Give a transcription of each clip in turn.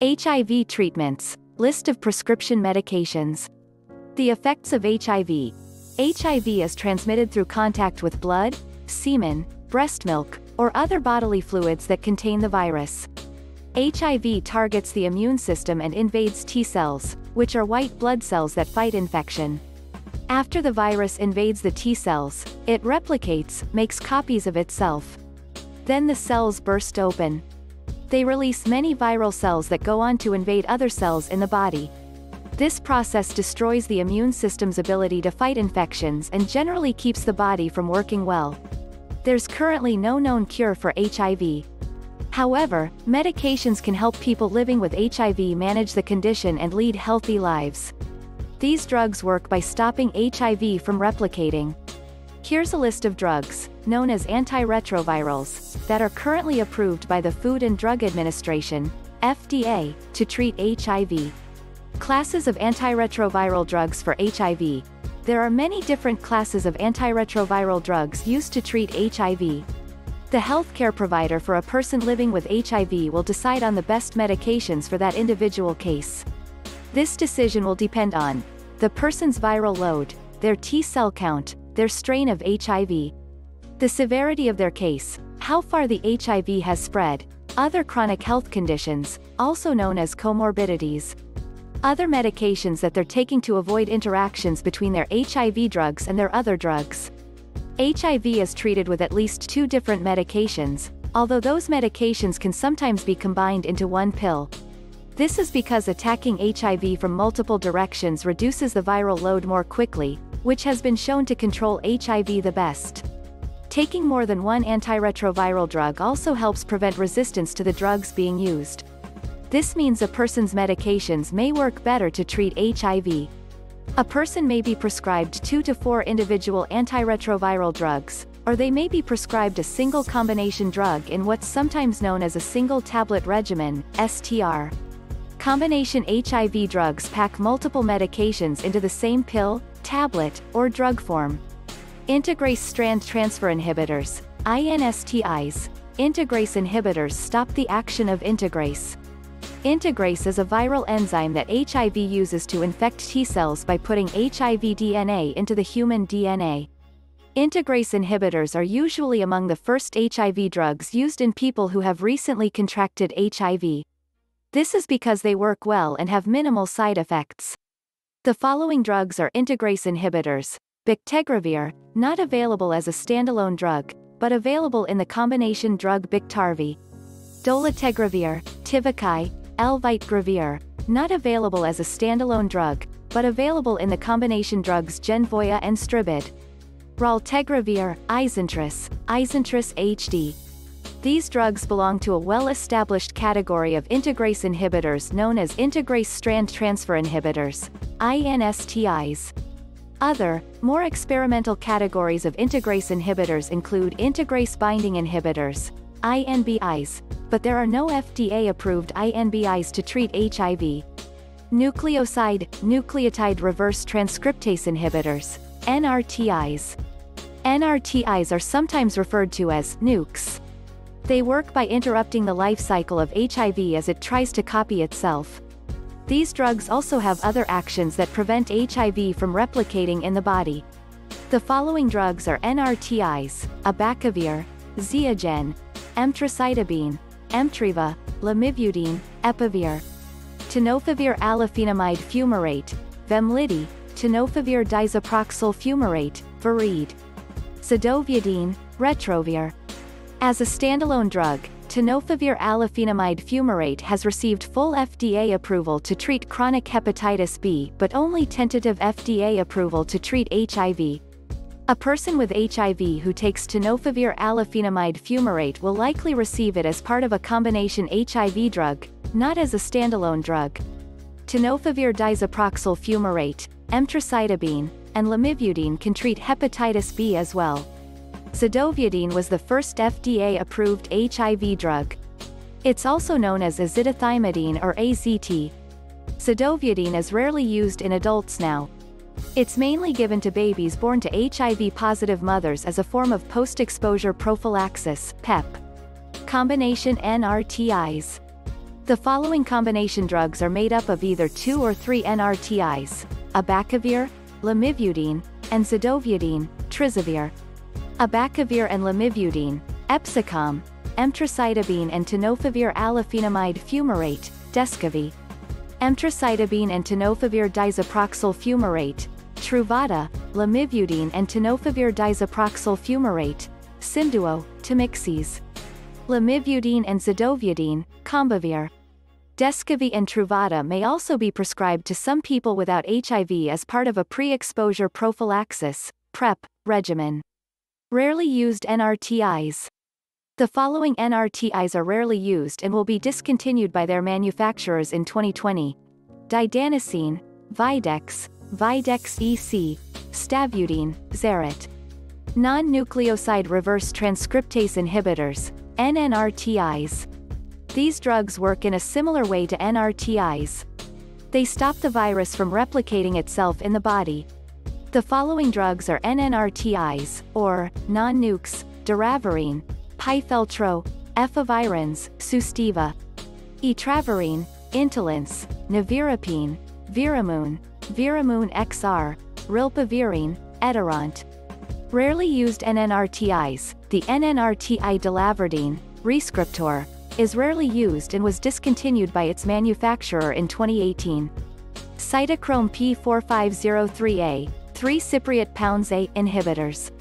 HIV treatments. List of prescription medications. The effects of HIV. HIV is transmitted through contact with blood, semen, breast milk, or other bodily fluids that contain the virus. HIV targets the immune system and invades T cells, which are white blood cells that fight infection. After the virus invades the T cells, it replicates, makes copies of itself. Then the cells burst open. They release many viral cells that go on to invade other cells in the body. This process destroys the immune system's ability to fight infections and generally keeps the body from working well. There's currently no known cure for HIV. However, medications can help people living with HIV manage the condition and lead healthy lives. These drugs work by stopping HIV from replicating. Here's a list of drugs, known as antiretrovirals, that are currently approved by the Food and Drug Administration, FDA, to treat HIV. Classes of antiretroviral drugs for HIV. There are many different classes of antiretroviral drugs used to treat HIV. The healthcare provider for a person living with HIV will decide on the best medications for that individual case. This decision will depend on the person's viral load, their T cell count, their strain of HIV, the severity of their case, how far the HIV has spread, other chronic health conditions, also known as comorbidities, other medications that they're taking to avoid interactions between their HIV drugs and their other drugs. HIV is treated with at least 2 different medications, although those medications can sometimes be combined into one pill. This is because attacking HIV from multiple directions reduces the viral load more quickly, which has been shown to control HIV the best. Taking more than one antiretroviral drug also helps prevent resistance to the drugs being used. This means a person's medications may work better to treat HIV. A person may be prescribed 2 to 4 individual antiretroviral drugs, or they may be prescribed a single combination drug in what's sometimes known as a single tablet regimen, STR. Combination HIV drugs pack multiple medications into the same pill, tablet, or drug form. Integrase strand transfer inhibitors, INSTIs. Integrase inhibitors stop the action of integrase. Integrase is a viral enzyme that HIV uses to infect T cells by putting HIV DNA into the human DNA. Integrase inhibitors are usually among the first HIV drugs used in people who have recently contracted HIV. This is because they work well and have minimal side effects. The following drugs are integrase inhibitors. Biktarvy, not available as a standalone drug, but available in the combination drug Biktarvy. Dolutegravir, Tivicay, Elvitgravir, not available as a standalone drug, but available in the combination drugs Genvoya and Stribild. Raltegravir, Isentress, Isentress HD. These drugs belong to a well-established category of integrase inhibitors known as integrase strand transfer inhibitors, INSTIs. Other, more experimental categories of integrase inhibitors include integrase binding inhibitors, INBIs, but there are no FDA-approved INBIs to treat HIV. Nucleoside, nucleotide reverse transcriptase inhibitors, NRTIs. NRTIs are sometimes referred to as nukes. They work by interrupting the life cycle of HIV as it tries to copy itself. These drugs also have other actions that prevent HIV from replicating in the body. The following drugs are NRTIs, abacavir, Ziagen, emtricitabine, Emtriva, lamivudine, Epivir. Tenofovir alafenamide fumarate, Vemlidi, tenofovir disoproxil fumarate, Varide. Zadoviadine, Retrovir. As a standalone drug, tenofovir alafenamide fumarate has received full FDA approval to treat chronic hepatitis B, but only tentative FDA approval to treat HIV. A person with HIV who takes tenofovir alafenamide fumarate will likely receive it as part of a combination HIV drug, not as a standalone drug. Tenofovir disoproxil fumarate, emtricitabine, and lamivudine can treat hepatitis B as well. Zadoviadine was the first FDA-approved HIV drug. It's also known as azithromycin or AZT. Zadoviadine is rarely used in adults now. It's mainly given to babies born to HIV-positive mothers as a form of post-exposure prophylaxis, PEP. Combination NRTIs. The following combination drugs are made up of either 2 or 3 NRTIs, abacavir, lamivudine, and zidovudine, Trizivir. Abacavir and lamivudine, Epzicom, emtricitabine and tenofovir alafenamide fumarate, Descovy. Emtricitabine and tenofovir disoproxil fumarate, Truvada, lamivudine and tenofovir disoproxil fumarate, Cimduo, Temixys. Lamivudine and zidovudine, Combivir. Descovy and Truvada may also be prescribed to some people without HIV as part of a pre-exposure prophylaxis, PrEP, regimen. Rarely used NRTIs. The following NRTIs are rarely used and will be discontinued by their manufacturers in 2020. Didanicine, Videx, Videx EC, Stavudine, Zerit. Non-nucleoside reverse transcriptase inhibitors, NNRTIs. These drugs work in a similar way to NRTIs. They stop the virus from replicating itself in the body. The following drugs are NNRTIs, or non-nukes, doravirine, Pifeltro, efavirenz, Sustiva, etravirine, Intelence, nevirapine, Viramune, Viramune XR, rilpivirine, Edurant. Rarely used NNRTIs, the NNRTI Dalavirine, Rescriptor, is rarely used and was discontinued by its manufacturer in 2018. Cytochrome P4503A, 3 cypriot pounds A inhibitors.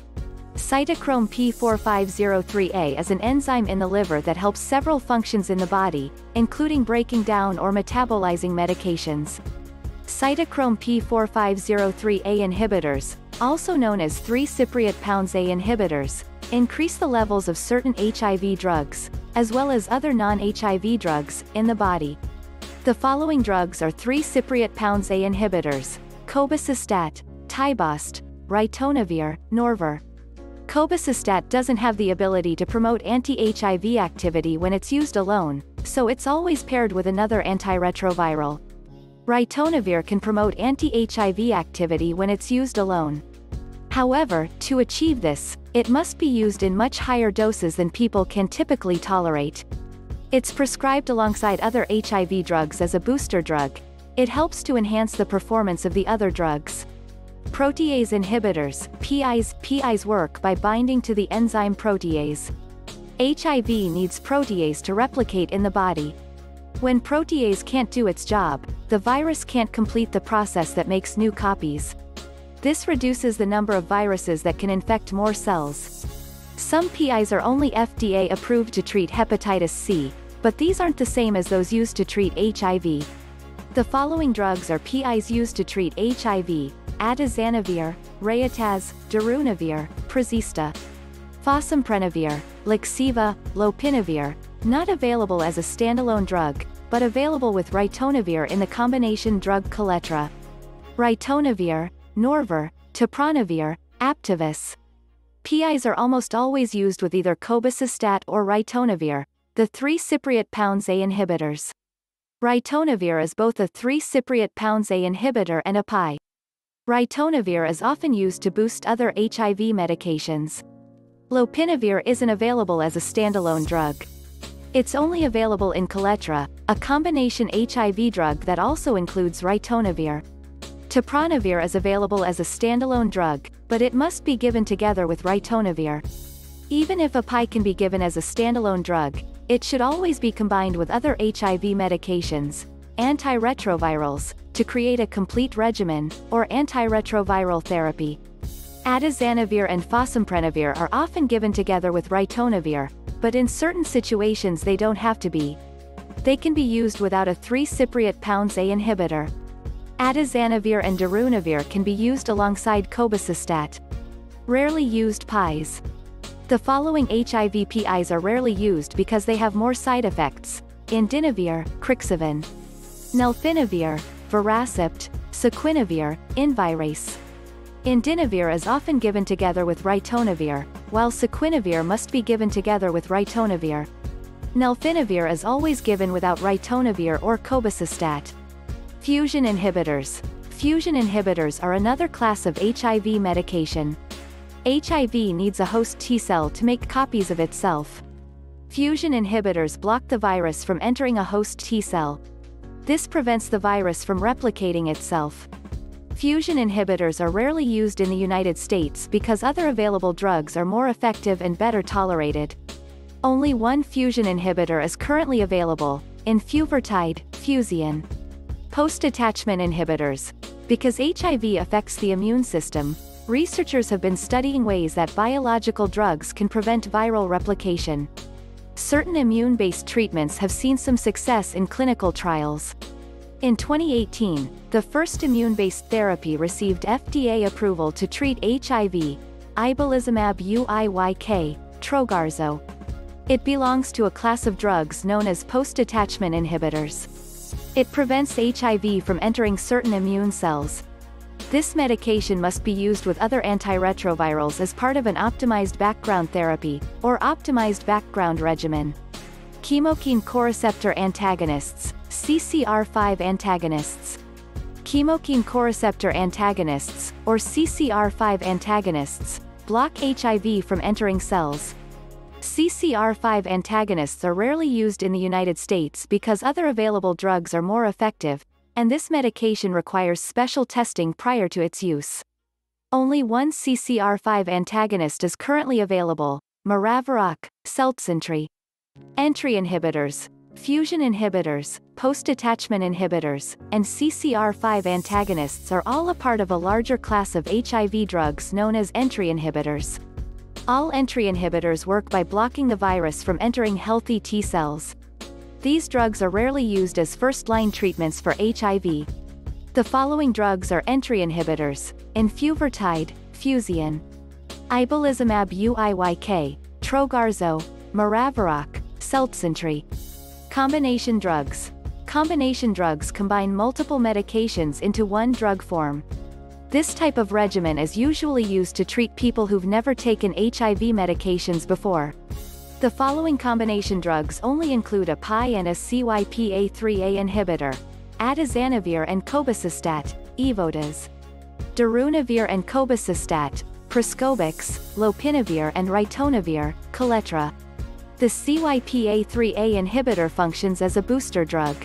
Cytochrome P4503A is an enzyme in the liver that helps several functions in the body, including breaking down or metabolizing medications. Cytochrome P4503A inhibitors, also known as 3 cypriot pounds A inhibitors, increase the levels of certain HIV drugs, as well as other non-HIV drugs, in the body. The following drugs are 3 cypriot pounds A inhibitors, cobicistat, Tibost, ritonavir, Norvir. Cobicistat doesn't have the ability to promote anti-HIV activity when it's used alone, so it's always paired with another antiretroviral. Ritonavir can promote anti-HIV activity when it's used alone. However, to achieve this, it must be used in much higher doses than people can typically tolerate. It's prescribed alongside other HIV drugs as a booster drug. It helps to enhance the performance of the other drugs. Protease inhibitors, PIs. PIs work by binding to the enzyme protease. HIV needs protease to replicate in the body. When protease can't do its job, the virus can't complete the process that makes new copies. This reduces the number of viruses that can infect more cells. Some PIs are only FDA approved to treat hepatitis C, but these aren't the same as those used to treat HIV. The following drugs are PIs used to treat HIV, atazanavir, Reataz, darunavir, Prezista. Fosamprenavir, Lexiva, lopinavir, not available as a standalone drug, but available with ritonavir in the combination drug Kaletra. Ritonavir, Norvir, Tapronavir, Aptivis. PIs are almost always used with either cobicistat or ritonavir, the 3 cypriot pounds A inhibitors. Ritonavir is both a 3 cypriot pounds A inhibitor and a PI. Ritonavir is often used to boost other HIV medications. Lopinavir isn't available as a standalone drug. It's only available in Kaletra, a combination HIV drug that also includes ritonavir. Tapronavir is available as a standalone drug, but it must be given together with ritonavir. Even if a PI can be given as a standalone drug, it should always be combined with other HIV medications, antiretrovirals, to create a complete regimen, or antiretroviral therapy. Atazanavir and fosamprenavir are often given together with ritonavir, but in certain situations they don't have to be. They can be used without a 3 cypriot pounds A inhibitor. Atazanavir and darunavir can be used alongside cobicistat. Rarely used PIs. The following HIV PIs are rarely used because they have more side effects: indinavir, Crixivan, nelfinavir, Veracept, sequinavir, Invirace. Indinavir is often given together with ritonavir, while sequinavir must be given together with ritonavir. Nelfinavir is always given without ritonavir or cobicistat. Fusion inhibitors. Fusion inhibitors are another class of HIV medication. HIV needs a host T cell to make copies of itself. Fusion inhibitors block the virus from entering a host T-cell. This prevents the virus from replicating itself. Fusion inhibitors are rarely used in the United States because other available drugs are more effective and better tolerated. Only one fusion inhibitor is currently available, Infuvertide, Fuzeon. Post-attachment inhibitors. Because HIV affects the immune system, researchers have been studying ways that biological drugs can prevent viral replication. Certain immune-based treatments have seen some success in clinical trials. In 2018, the first immune-based therapy received FDA approval to treat HIV, Ibralizumab UIYK, Trogarzo. It belongs to a class of drugs known as post-attachment inhibitors. It prevents HIV from entering certain immune cells. This medication must be used with other antiretrovirals as part of an optimized background therapy, or optimized background regimen. Chemokine coreceptor antagonists, CCR5 antagonists. Chemokine coreceptor antagonists, or CCR5 antagonists, block HIV from entering cells. CCR5 antagonists are rarely used in the United States because other available drugs are more effective, and this medication requires special testing prior to its use. Only one CCR5 antagonist is currently available, Maraviroc, Seltzentry. Entry inhibitors, fusion inhibitors, post-attachment inhibitors, and CCR5 antagonists are all a part of a larger class of HIV drugs known as entry inhibitors. All entry inhibitors work by blocking the virus from entering healthy T cells. These drugs are rarely used as first-line treatments for HIV. The following drugs are entry inhibitors: Infuvertide, Fuzeon, Ibralizumab UIYK, Trogarzo, Maraviroc, Seltzentry. Combination drugs. Combination drugs combine multiple medications into one drug form. This type of regimen is usually used to treat people who've never taken HIV medications before. The following combination drugs only include a PI and a CYPA3A inhibitor, atazanavir and cobicistat, Evodas, darunavir and cobicistat, Proscobix, lopinavir and ritonavir, Kaletra. The CYPA3A inhibitor functions as a booster drug.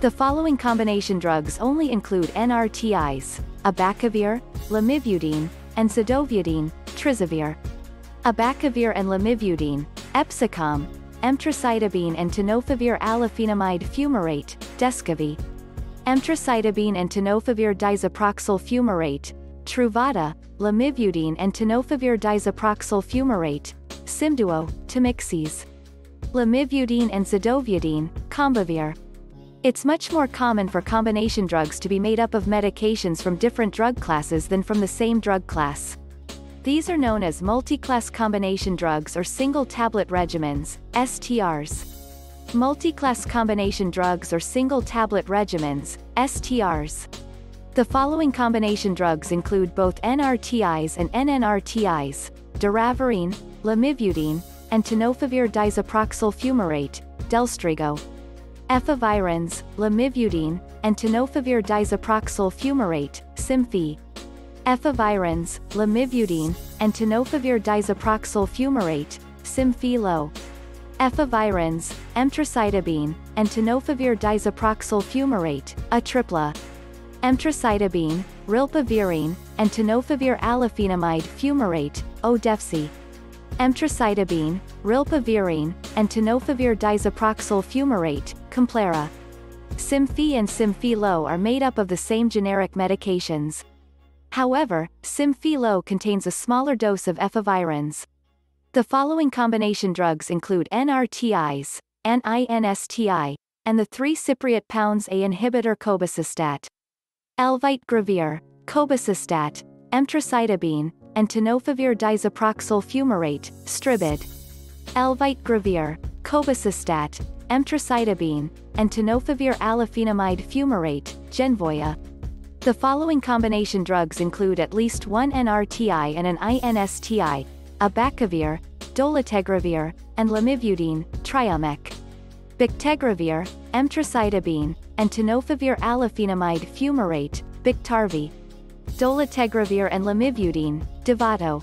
The following combination drugs only include NRTIs, abacavir, lamivudine, and zidovudine, Trizivir. Abacavir and lamivudine, Epzicom, emtricitabine and tenofovir alafenamide fumarate, Descovy. Emtricitabine and tenofovir disoproxil fumarate, Truvada, lamivudine and tenofovir disoproxil fumarate, Cimduo, Temixys. Lamivudine and zidovudine, Combivir. It's much more common for combination drugs to be made up of medications from different drug classes than from the same drug class. These are known as multiclass combination drugs or single tablet regimens, STRs. Multiclass combination drugs or single tablet regimens, STRs. The following combination drugs include both NRTIs and NNRTIs, doravirine, lamivudine, and tenofovir disoproxil fumarate, Delstrigo. Efavirenz, lamivudine, and tenofovir disoproxil fumarate, Symfi. Efavirenz, lamivudine, and tenofovir disoproxil fumarate, Symfi low. Efavirenz, emtricitabine, and tenofovir disoproxil fumarate, Atripla. Emtricitabine, rilpivirine, and tenofovir alafenamide fumarate, Odefsey. Emtricitabine, rilpivirine, and tenofovir disoproxil fumarate, Complara. Symfi and Symfi Low are made up of the same generic medications. However, Symfi Low contains a smaller dose of efavirenz. The following combination drugs include NRTIs, NINSTI, and the 3-cypriot-pounds-A inhibitor cobicistat. Elvitgravir, cobicistat, emtricitabine, and tenofovir disoproxil fumarate, Stribild. Elvitgravir, cobicistat, emtricitabine, and tenofovir alafenamide fumarate, Genvoya. The following combination drugs include at least one NRTI and an INSTI, abacavir, dolutegravir, and lamivudine, Triomec. Biktarvy, emtricitabine, and tenofovir alafenamide fumarate, Biktarvy. Dolutegravir and lamivudine, Dovato.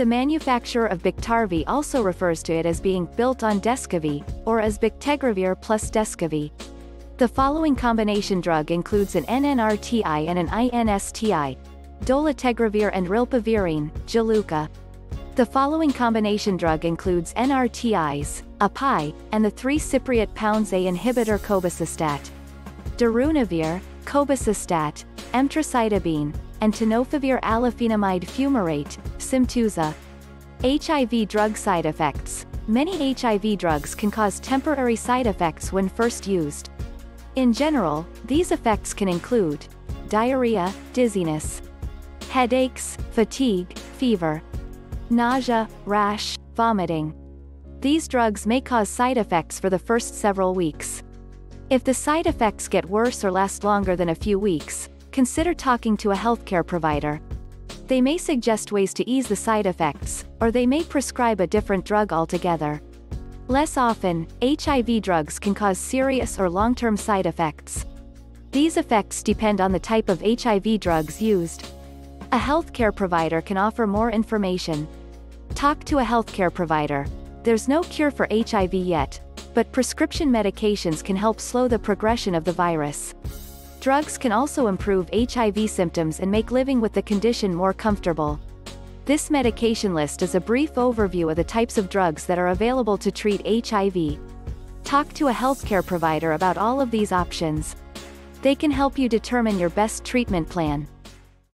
The manufacturer of Biktarvy also refers to it as being built on Descovy, or as Bictegravir plus Descovy. The following combination drug includes an NNRTI and an INSTI, dolutegravir and rilpivirine, Juluca. The following combination drug includes NRTIs, API, and the 3-cypriot-pounds-A inhibitor cobicistat, darunavir, cobicistat, emtricitabine, and tenofovir alafenamide fumarate, Simtuza. HIV drug side effects. Many HIV drugs can cause temporary side effects when first used. In general, these effects can include diarrhea, dizziness, headaches, fatigue, fever, nausea, rash, vomiting. These drugs may cause side effects for the first several weeks. If the side effects get worse or last longer than a few weeks, consider talking to a healthcare provider. They may suggest ways to ease the side effects, or they may prescribe a different drug altogether. Less often, HIV drugs can cause serious or long-term side effects. These effects depend on the type of HIV drugs used. A healthcare provider can offer more information. Talk to a healthcare provider. There's no cure for HIV yet, but prescription medications can help slow the progression of the virus. Drugs can also improve HIV symptoms and make living with the condition more comfortable. This medication list is a brief overview of the types of drugs that are available to treat HIV. Talk to a healthcare provider about all of these options. They can help you determine your best treatment plan.